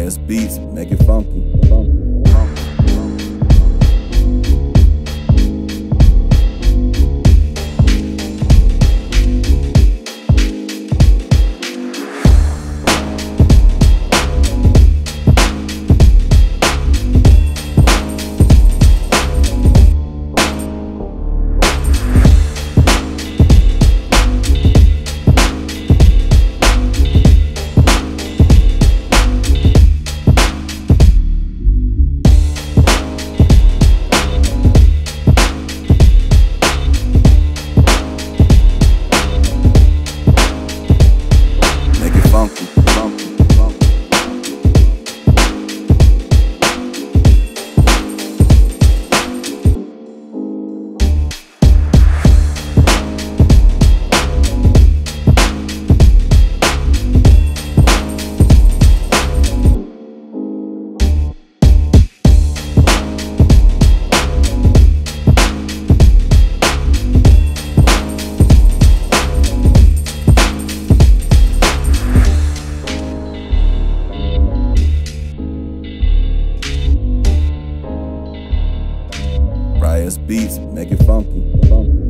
Fire beats, make it funky. Beats, make it funky.